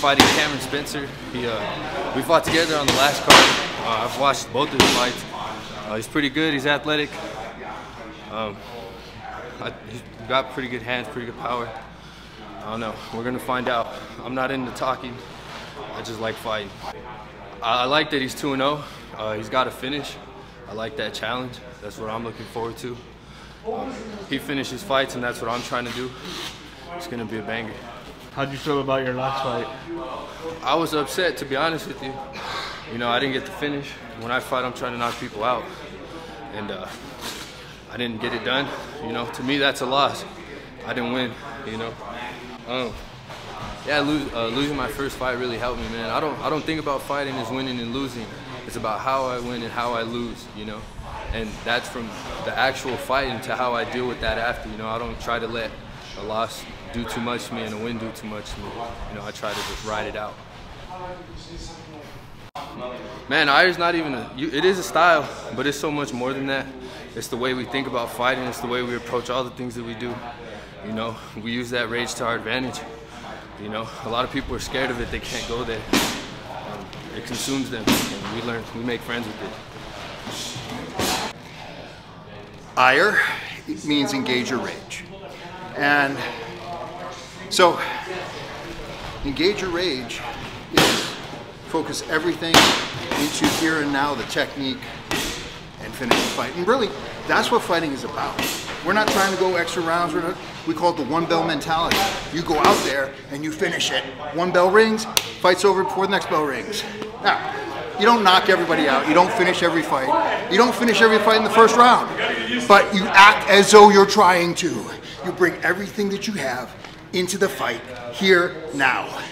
fighting Cameron Spencer. We fought together on the last card. I've watched both of his fights. He's pretty good. He's athletic. He's got pretty good hands, pretty good power. I don't know. We're gonna find out. I'm not into talking. I just like fighting. I like that he's 2-0. He's got a finish. I like that challenge. That's what I'm looking forward to. He finishes fights, and that's what I'm trying to do. It's gonna be a banger. How'd you feel about your last fight? I was upset, to be honest with you. You know, I didn't get the finish. When I fight, I'm trying to knock people out, and I didn't get it done. You know, to me, that's a loss. I didn't win. You know. Yeah, losing my first fight really helped me, man. I don't think about fighting as winning and losing. It's about how I win and how I lose, you know. And that's from the actual fighting to how I deal with that after, you know. I don't try to let a loss do too much to me and a win do too much to me. You know, I try to just ride it out. Man, IYR's not even it is a style, but it's so much more than that. It's the way we think about fighting. It's the way we approach all the things that we do. You know, we use that rage to our advantage. You know, a lot of people are scared of it. They can't go there. It consumes them, and we learn. We make friends with it. IYR, it means engage your rage. And so, engage your rage is focus everything into here and now, the technique, and finish the fight. And really, that's what fighting is about. We're not trying to go extra rounds. We call it the one bell mentality. You go out there and you finish it. One bell rings, fight's over before the next bell rings. Now, you don't knock everybody out. You don't finish every fight. You don't finish every fight in the first round. But you act as though you're trying to. You bring everything that you have into the fight here, now.